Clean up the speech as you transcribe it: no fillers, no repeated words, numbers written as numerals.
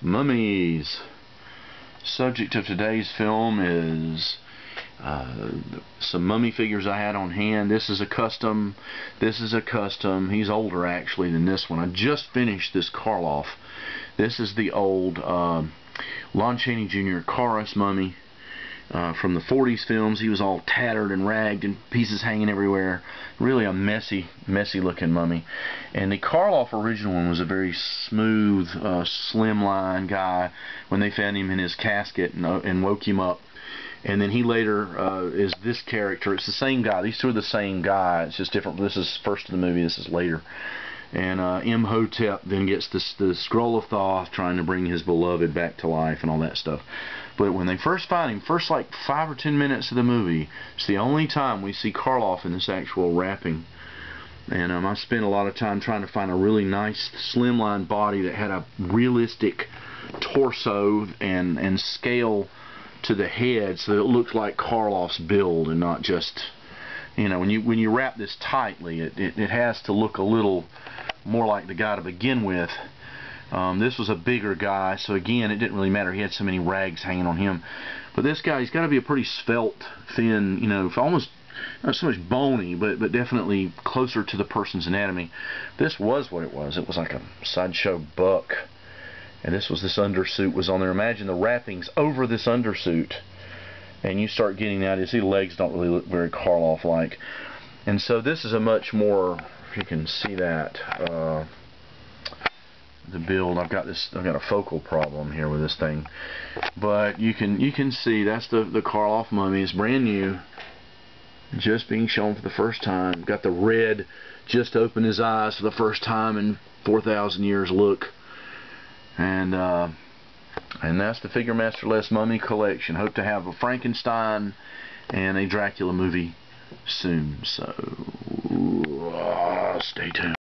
Mummies. Subject of today's film is some mummy figures I had on hand. This is a custom. He's older actually than this one. I just finished this Karloff. This is the old Lon Chaney Jr. Kharis mummy from the 40s films. He was all tattered and ragged and pieces hanging everywhere. Really a messy looking mummy. And the Karloff original one was a very smooth, slimline guy. When they found him in his casket and woke him up, and then he later is this character. It's the same guy. These two are the same guy. It's just different. This is first in the movie. This is later. And Imhotep then gets the scroll of Thoth, trying to bring his beloved back to life and all that stuff. But when they first find him, first like 5 or 10 minutes of the movie, it's the only time we see Karloff in this actual wrapping. And I spent a lot of time trying to find a really nice slimline body that had a realistic torso and scale to the head, so that it looked like Karloff's build and not just, you know, when you wrap this tightly, it has to look a little more like the guy to begin with. This was a bigger guy, so again, it didn't really matter. He had so many rags hanging on him. But this guy, he's got to be a pretty svelte, thin, you know, almost not so much bony, but definitely closer to the person's anatomy. This was what it was. It was like a sideshow buck, and this undersuit was on there. Imagine the wrappings over this undersuit. And you start getting that. You see, the legs don't really look very Karloff-like. And so this is a much more, if you can see that, the build. I've got a focal problem here with this thing, but you can see that's the Karloff mummy. It's brand new, just being shown for the first time. Got the red, just opened his eyes for the first time in 4,000 years. Look, and that's the Figure Master Les Mummy Collection. Hope to have a Frankenstein and a Dracula movie soon, so stay tuned.